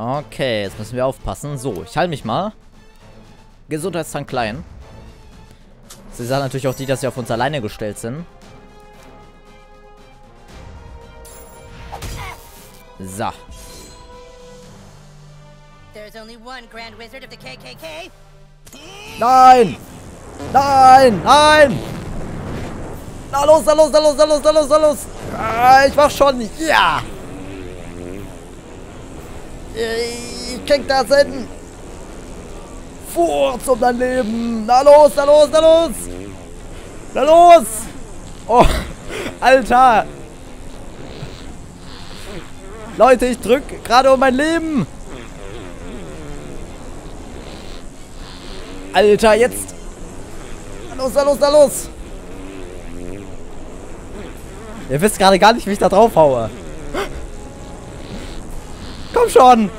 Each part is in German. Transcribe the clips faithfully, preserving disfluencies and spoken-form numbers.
Okay, jetzt müssen wir aufpassen. So, ich halte mich mal. Gesundheitstank klein. Sie sagen natürlich auch die, dass sie auf uns alleine gestellt sind. So. Nein! Nein! Nein! Na los, na los, na los, na los, na los, na los! Ah, ich mach schon! Ja! Ich krieg das hin! Furz um dein Leben! Na los, na los, na los! Na los! Oh, Alter! Leute, ich drück gerade um mein Leben! Alter, jetzt! Na los, na los, na los! Ihr wisst gerade gar nicht, wie ich da drauf haue. Komm schon!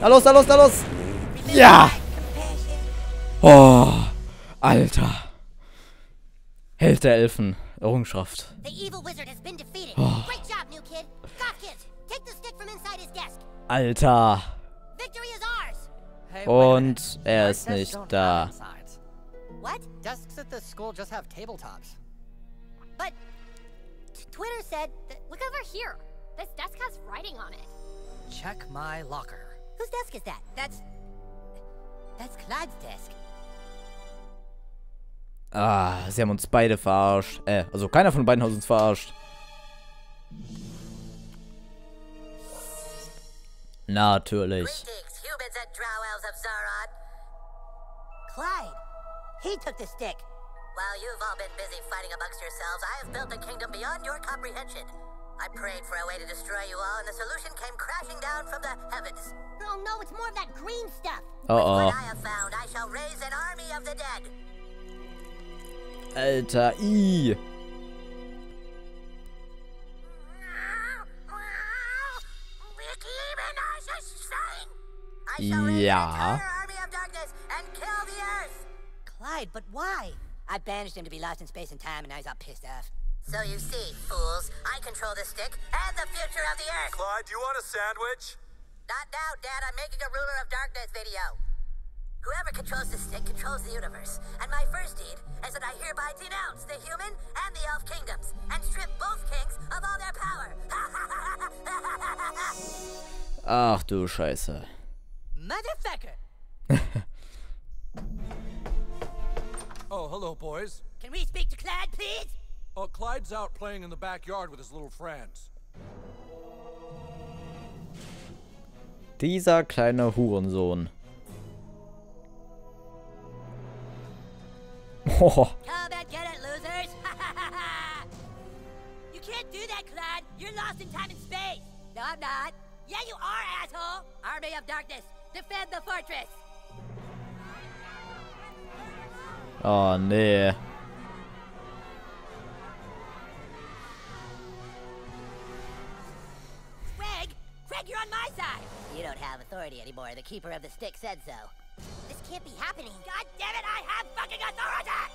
Na los, na los, na los! Ja! Oh! Alter! Held der Elfen. Errungenschaft. Oh. Alter! Und er ist nicht da. What? Desks at this school just have tabletops. But Twitter said, that, look over here. This desk has writing on it. Check my locker. Whose desk is that? That's that's Clyde's desk. Ah, sie haben uns beide verarscht. Äh, also keiner von beiden hat uns verarscht. Natürlich. Clyde. He took the stick. While you've all been busy fighting amongst yourselves, I have built a kingdom beyond your comprehension. I prayed for a way to destroy you all, and the solution came crashing down from the heavens. No, no, it's more of that green stuff. Uh oh. With what I have found, I shall raise an army of the dead. Alter, I. Ja. But why? I banished him to be lost in space and time, and now he's all pissed off. So you see, fools, I control the stick and the future of the Earth. Clyde, do you want a sandwich? Not now, Dad. I'm making a Ruler of Darkness video. Whoever controls the stick controls the universe, and my first deed is that I hereby denounce the human and the elf kingdoms and strip both kings of all their power. Ach du Scheiße. Motherfucker. Oh, hello, boys. Can we speak to Clyde, please? Oh, Clyde's out playing in the backyard with his little friends. Dieser kleine Hurensohn. Oh. Come and get it, losers! You can't do that, Clyde. You're lost in time and space. No, I'm not. Yeah, you are, asshole. Army of Darkness, defend the fortress. Oh, nee. Greg! Greg, you're on my side! You don't have authority anymore. The keeper of the stick said so. This can't be happening. God damn it, I have fucking authority!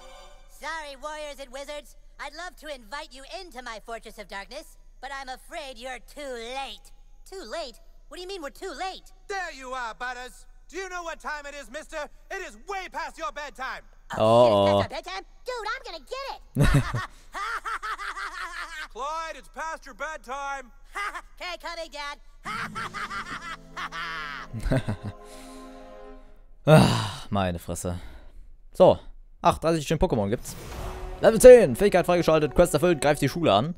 Sorry, warriors and wizards. I'd love to invite you into my Fortress of Darkness, but I'm afraid you're too late. Too late? What do you mean we're too late? There you are, Butters! Do you know what time it is, mister? It is way past your bedtime! Oh, oh. Dude, I'm gonna get it. Clyde, it's past your bedtime. Okay, coming, Dad. Ach, meine Fresse. So, achtunddreißig schöne Pokémon gibt's. Level zehn, Fähigkeit freigeschaltet, Quest erfüllt, greift die Schule an.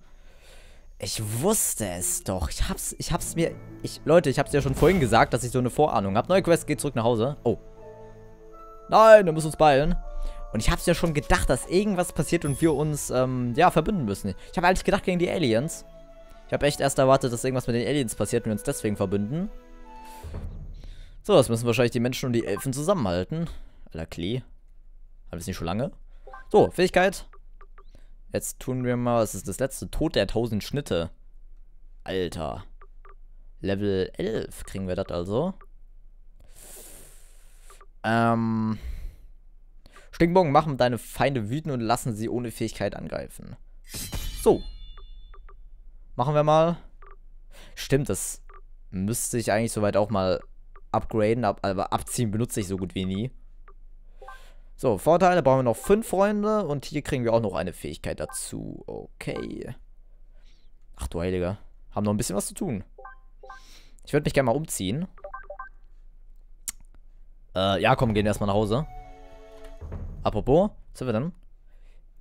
Ich wusste es doch. Ich hab's, ich hab's mir, ich, Leute, ich hab's ja schon vorhin gesagt, dass ich so eine Vorahnung habe. Neue Quest, geht zurück nach Hause. Oh. Nein, wir müssen uns beeilen. Und ich hab's ja schon gedacht, dass irgendwas passiert und wir uns, ähm, ja, verbünden müssen. Ich habe eigentlich gedacht gegen die Aliens. Ich habe echt erst erwartet, dass irgendwas mit den Aliens passiert und wir uns deswegen verbünden. So, das müssen wahrscheinlich die Menschen und die Elfen zusammenhalten. Aller Klee. Haben wir es nicht schon lange? So, Fähigkeit. Jetzt tun wir mal, es ist das letzte. Tod der tausend Schnitte. Alter. Level elf kriegen wir das also. Ähm. Stinkbomben machen deine Feinde wütend und lassen sie ohne Fähigkeit angreifen. So. Machen wir mal. Stimmt, das müsste ich eigentlich soweit auch mal upgraden. Ab, aber abziehen benutze ich so gut wie nie. So, Vorteile. Brauchen wir noch fünf Freunde. Und hier kriegen wir auch noch eine Fähigkeit dazu. Okay. Ach du Heiliger. Haben noch ein bisschen was zu tun. Ich würde mich gerne mal umziehen. Äh, ja, komm, gehen erstmal nach Hause. Apropos, was sind wir denn?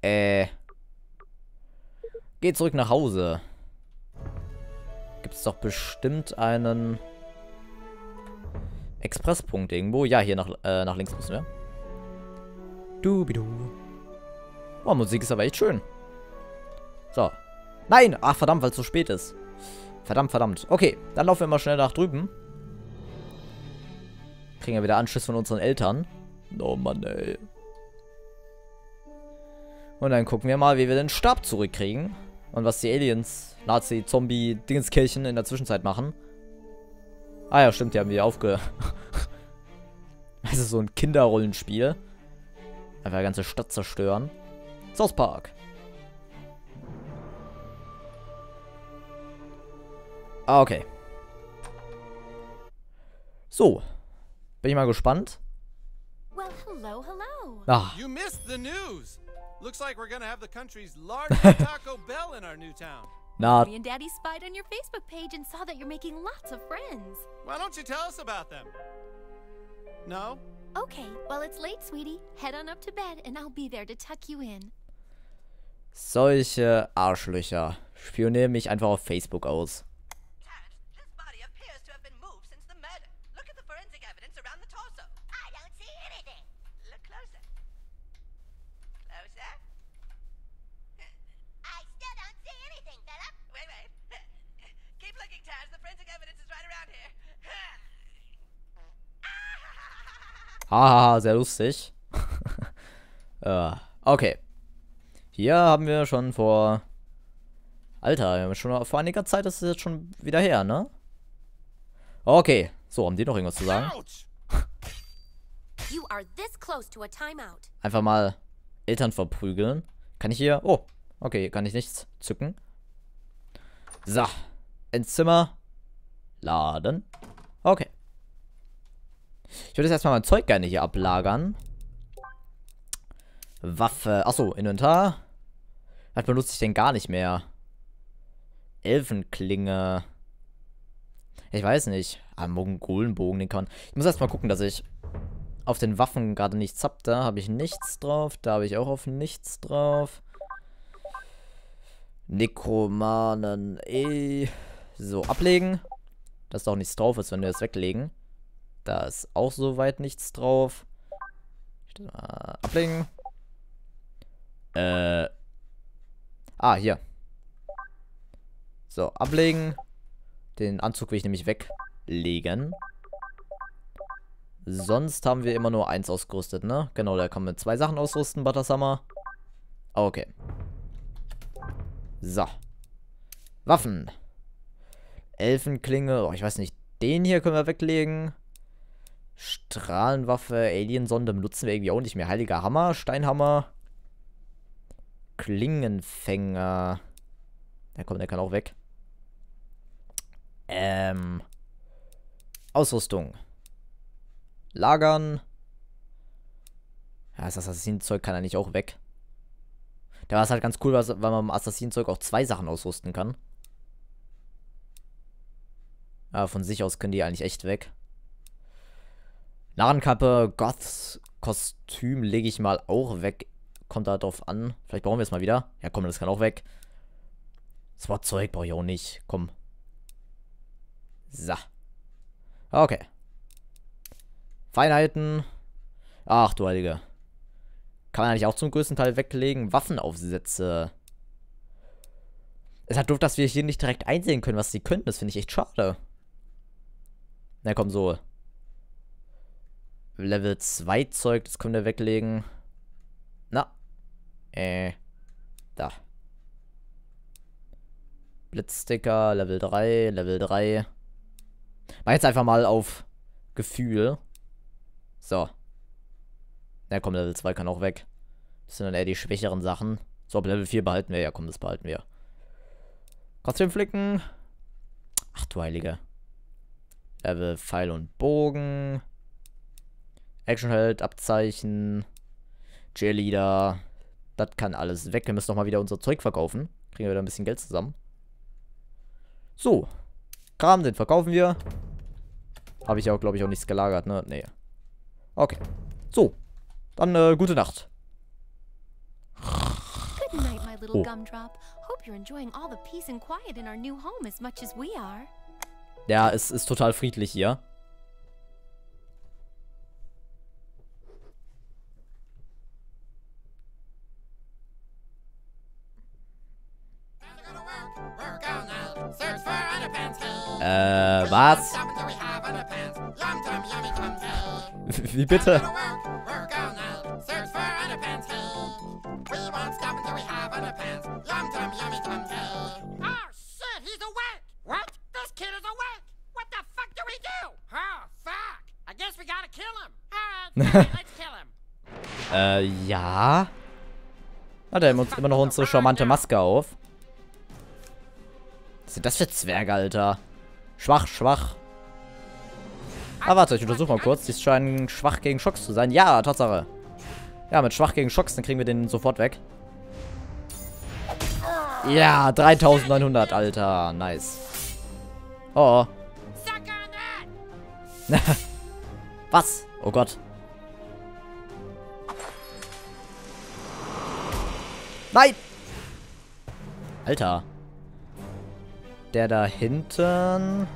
Äh. Geh zurück nach Hause. Gibt es doch bestimmt einen Expresspunkt irgendwo. Ja, hier nach, äh, nach links müssen wir. Dubidu. Oh, Musik ist aber echt schön. So. Nein! Ach, verdammt, weil es so spät ist. Verdammt, verdammt. Okay, dann laufen wir mal schnell nach drüben. Kriegen ja wieder Anschiss von unseren Eltern. Oh Mann, ey. Und dann gucken wir mal, wie wir den Stab zurückkriegen. Und was die Aliens, Nazi, Zombie, Dingenskirchen in der Zwischenzeit machen. Ah ja, stimmt, die haben wir aufge... Also so ein Kinderrollenspiel. Einfach die ganze Stadt zerstören. South Park. Ah, okay. So. Bin ich mal gespannt. Well, hello, hello. Ah. You missed the news. Looks like we're gonna have the country's largest Taco Bell in our new town. Nah. Me and Daddy spied on your Facebook page and saw that you're making lots of friends. Why don't you tell us about them? No? Okay, well it's late, sweetie. Head on up to bed and I'll be there to tuck you in. Solche Arschlöcher. Spionieren mich einfach auf Facebook aus. Haha, sehr lustig. uh, okay. Hier haben wir schon vor... Alter, wir haben schon vor einiger Zeit, das ist jetzt schon wieder her, ne? Okay. So, haben die noch irgendwas zu sagen? Einfach mal Eltern verprügeln. Kann ich hier... Oh, okay, hier kann ich nichts zücken. So. Ins Zimmer. Laden. Okay. Ich würde jetzt erstmal mein Zeug gerne hier ablagern. Waffe. Achso, Inventar. Was benutze ich denn gar nicht mehr? Elfenklinge. Ich weiß nicht. Ah, Mongolenbogen, den kann man... Ich muss erstmal gucken, dass ich auf den Waffen gerade nichts hab. Da habe ich nichts drauf. Da habe ich auch auf nichts drauf. Nekromanen. Eh. So, ablegen. Dass da auch nichts drauf ist, wenn wir das weglegen. Da ist auch soweit nichts drauf. Ablegen. Äh. Ah, hier. So, ablegen. Den Anzug will ich nämlich weglegen. Sonst haben wir immer nur eins ausgerüstet, ne? Genau, da kann man zwei Sachen ausrüsten, Buttersummer. Okay. So. Waffen. Elfenklinge. Oh, ich weiß nicht. Den hier können wir weglegen. Strahlenwaffe, Aliensonde benutzen wir irgendwie auch nicht mehr. Heiliger Hammer, Steinhammer, Klingenfänger. Ja komm, der kann auch weg. Ähm. Ausrüstung. Lagern. Ja, das Assassinenzeug kann er nicht auch weg. Da war es halt ganz cool, weil man im Assassinenzeug auch zwei Sachen ausrüsten kann. Ja, von sich aus können die eigentlich echt weg. Narrenkappe, Goths Kostüm lege ich mal auch weg. Kommt da drauf an. Vielleicht brauchen wir es mal wieder. Ja komm, das kann auch weg. Das war Zeug, brauche ich auch nicht. Komm. So. Okay. Feinheiten. Ach du Heilige. Kann man eigentlich auch zum größten Teil weglegen. Waffenaufsätze. Es hat doof, dass wir hier nicht direkt einsehen können, was sie könnten. Das finde ich echt schade. Na komm, so. Level zwei Zeug, das können wir weglegen. Na. Äh. Da. Blitzsticker, Level drei, Level drei. Mach jetzt einfach mal auf Gefühl. So. Na komm, Level zwei kann auch weg. Das sind dann eher die schwächeren Sachen. So, ab Level vier behalten wir. Ja komm, das behalten wir. Kostüm flicken. Ach du Heilige. Level, Pfeil und Bogen. Actionheld, Abzeichen. Cheerleader. Das kann alles weg. Wir müssen nochmal wieder unser Zeug verkaufen. Kriegen wir wieder ein bisschen Geld zusammen. So. Kram, den verkaufen wir. Habe ich auch, glaube ich, auch nichts gelagert, ne? Nee. Okay. So. Dann, äh, gute Nacht. Good night, my little gumdrop. Hope you're enjoying all the peace and quiet in our new home as much as we are. Ja, es ist total friedlich hier. Äh, was? Wie bitte? Äh, ja. Hat er immer noch unsere charmante Maske auf? Was sind das für Zwerge, Alter? Schwach, schwach. Ah, warte, ich untersuche mal kurz. Die scheinen schwach gegen Schocks zu sein. Ja, Tatsache. Ja, mit schwach gegen Schocks, dann kriegen wir den sofort weg. Ja, dreitausendneunhundert, Alter. Nice. Oh, oh. Was? Oh Gott. Nein! Alter. Der da hinten.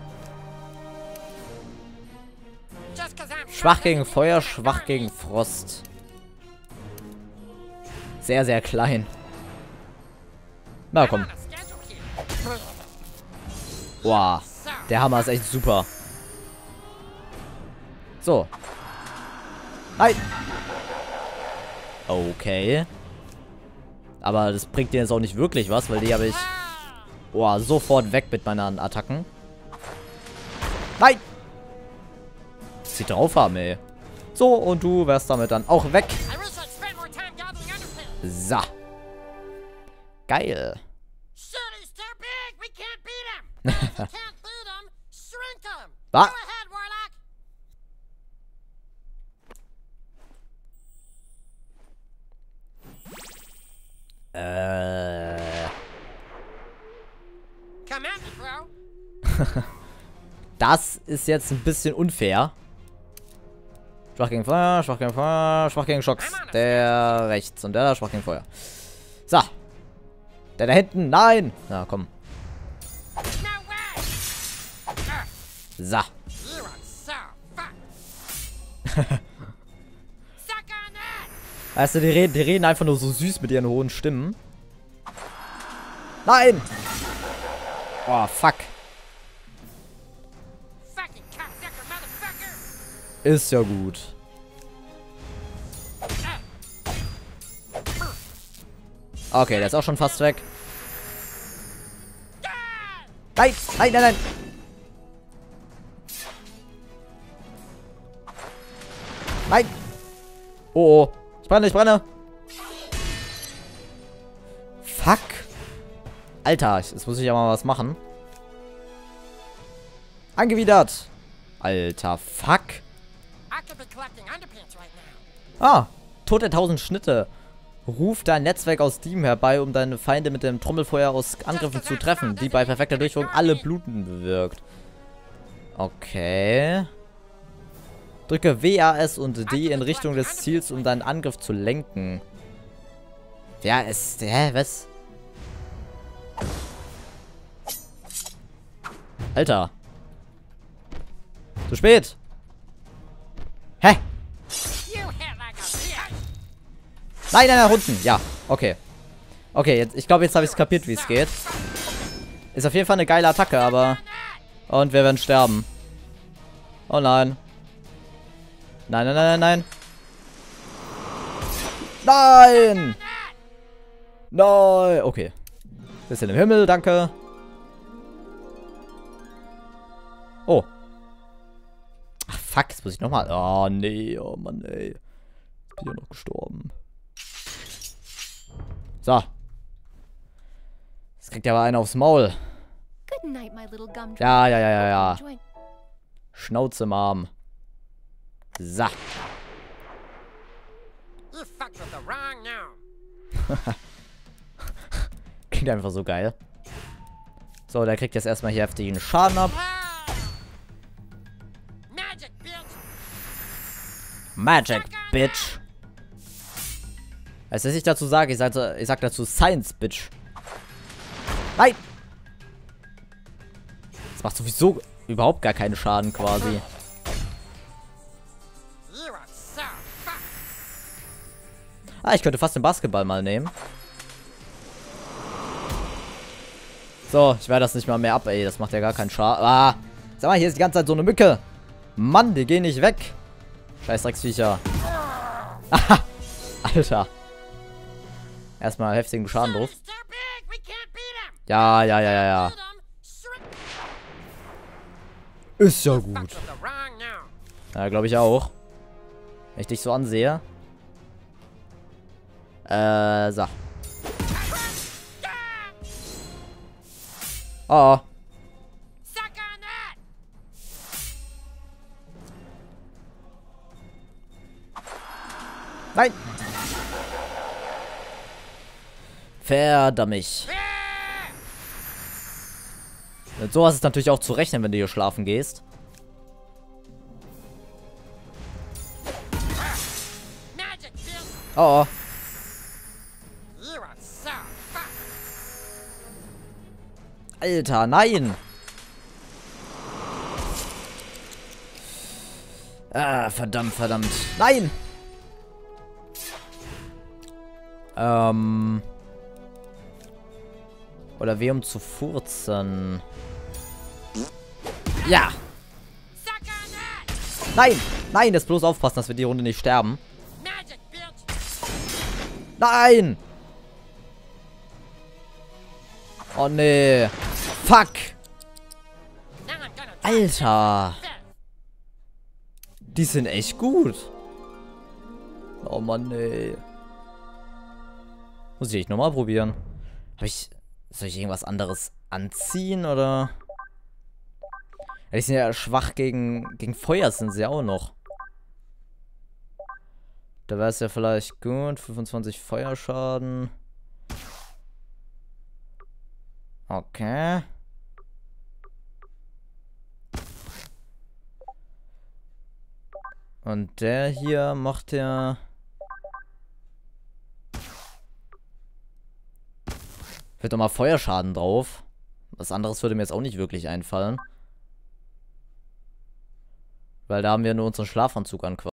Schwach gegen Feuer, schwach gegen Frost. Sehr, sehr klein. Na komm. Wow. Der Hammer ist echt super. So. Nein. Okay. Aber das bringt dir jetzt auch nicht wirklich was, weil die habe ich... Boah, sofort weg mit meinen Attacken. Nein! Was sie drauf haben, ey. So, und du wärst damit dann auch weg. So. Geil. Was? Äh. Das ist jetzt ein bisschen unfair. Schwach gegen Feuer, schwach gegen Feuer, schwach gegen Schocks. Der rechts und der da schwach gegen Feuer. So. Der da hinten, nein. Na komm. So. Weißt du, die reden, die reden einfach nur so süß mit ihren hohen Stimmen. Nein! Oh, fuck. Ist ja gut. Okay, der ist auch schon fast weg. Nein, nein, nein, nein. Nein. Oh, oh. Ich brenne, ich brenne. Fuck. Alter, jetzt muss ich ja mal was machen. Angewidert. Alter, fuck. Ah, Tod der tausend Schnitte. Ruf dein Netzwerk aus Steam herbei, um deine Feinde mit dem Trommelfeuer aus Angriffen zu treffen, die bei perfekter Durchführung alle Bluten bewirkt. Okay. Drücke W A S und D in Richtung des Ziels, um deinen Angriff zu lenken. Ja, ist... Hä, was? Alter. Zu spät. Hä? Nein, nein, nach unten. Ja, okay. Okay, jetzt, ich glaube, jetzt habe ich es kapiert, wie es geht. Ist auf jeden Fall eine geile Attacke, aber... Und wir werden sterben. Oh nein. Nein, nein, nein, nein, nein. Nein! Nein! Okay. Bisschen im Himmel, danke. Oh. Ach, fuck, jetzt muss ich nochmal... Oh, nee, oh Mann, ey. Bin ja noch gestorben. So. Jetzt kriegt er aber einen aufs Maul. Ja, ja, ja, ja, ja. Schnauze im Arm. So. Klingt einfach so geil. So, der kriegt jetzt erstmal hier heftigen Schaden ab. Magic, Bitch. Als dass ich dazu sage, ich sage, ich sag dazu Science, Bitch. Nein! Das macht sowieso überhaupt gar keinen Schaden quasi. Ah, ich könnte fast den Basketball mal nehmen. So, ich werde das nicht mal mehr ab, ey. Das macht ja gar keinen Schaden. Ah, sag mal, hier ist die ganze Zeit so eine Mücke. Mann, die gehen nicht weg. Scheiß Drecksviecher. Aha, Alter. Erstmal heftigen Schaden drauf. Ja, ja, ja, ja, ja. Ist ja gut. Ja, glaube ich auch. Wenn ich dich so ansehe. Äh, so. Oh. Nein. Verdammt mich. Mit sowas ist natürlich auch zu rechnen, wenn du hier schlafen gehst. Oh. Alter, nein! Ah, verdammt, verdammt. Nein! Ähm. Oder weh, um zu furzen. Ja! Nein! Nein, jetzt bloß aufpassen, dass wir die Runde nicht sterben. Nein! Oh nee. Fuck. Alter. Die sind echt gut. Oh Mann, nee. Muss ich nochmal probieren. Hab ich. Soll ich irgendwas anderes anziehen oder? Ja, die sind ja schwach gegen. Gegen Feuer sind sie auch noch. Da wäre es ja vielleicht gut. fünfundzwanzig Feuerschaden. Okay. Und der hier macht ja... Fällt doch mal Feuerschaden drauf. Was anderes würde mir jetzt auch nicht wirklich einfallen. Weil da haben wir nur unseren Schlafanzug an quasi.